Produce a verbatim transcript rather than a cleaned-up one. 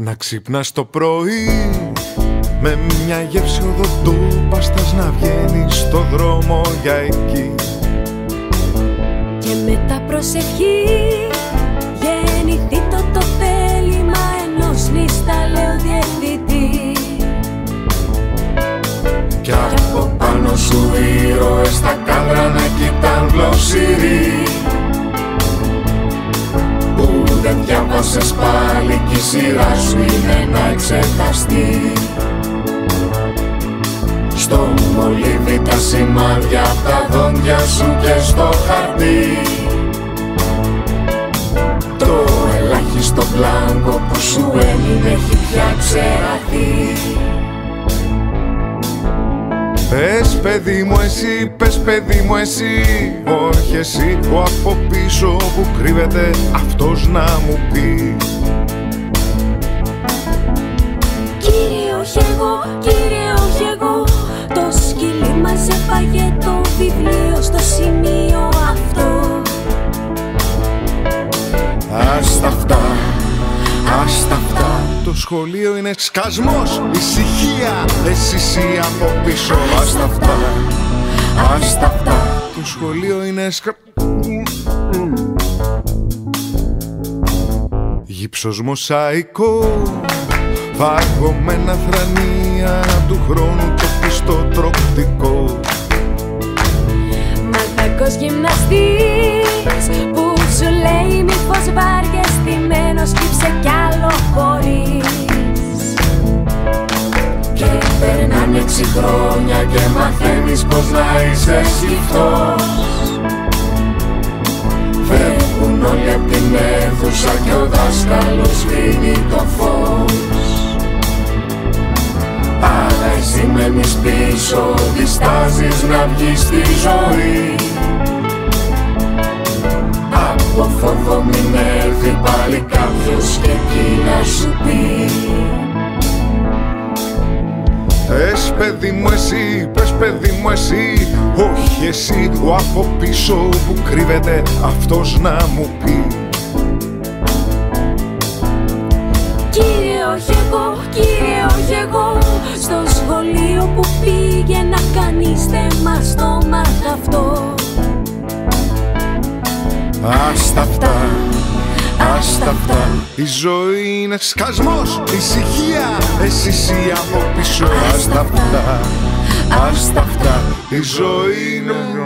Να ξυπνάς το πρωί με μια γεύση οδοντόπαστας, να βγαίνεις στο δρόμο για εκεί. Και μετά προσευχή γεννηθεί το το θέλημα ενός νησταλαίου διευθυντή. Κι από πάνω σου ήρωες τα κάδρα να κοιτάν βλοξηροί, που δεν διάβασες πάλι κι η σειρά σου είναι να εξεταστεί. Στο μολύβι τα σημάδια απ' τα δόντια σου και στο χαρτί, το ελάχιστο μπλάνκο που σου έμεινε έχει πια ξεραθεί. Πες παιδί μου εσύ, πες παιδί μου εσύ, όχι εσύ ο από πίσω που κρύβεται, αυτός να μου πει. Κύριε όχι εγώ, κύριε όχι εγώ, το σκυλί μας έφαγε το βιβλίο στο σημείο αυτό. Ας τα αυτά, ας τα αυτά. Το σχολείο είναι σκασμός, ησυχία, εσύ εσύ από πίσω. Ας τα αυτά, ας τα αυτά. Το σχολείο είναι σκα... Γύψος μοσαϊκό, βαγωμένα θρανία του χρόνου το πιστό τροπτικό. Μαλτακός γυμναστής που σου λέει μη πως βάριες, τιμένος κύψε κι άλλο χωρίς. Και περνάνε έξι χρόνια και μαθαίνεις πως να είσαι σκυφτός. Φεύγουν όλοι απ' την αίθουσα κι ο δάσκαλος σβήνει το φως. Αλλά εσύ μένεις πίσω, διστάζεις να βγεις στη ζωή, από φόβο μην έρθει πάλι κάποιος και εκεί να σου πει. Πες παιδί μου εσύ, πες παιδί μου εσύ, όχι εσύ ο από πίσω που κρύβεται, αυτός να μου πει. Κύριε όχι εγώ, κύριε όχι εγώ, στο σχολείο που πήγε να κάνεις θέμα στο μάθα αυτό. Ας τα αυτά, ας τα αυτά. Η ζωή είναι σκασμός, ησυχία, εσύ εσύ από πίσω. Ας τα αυτά, ας τα αυτά. Η ζωή είναι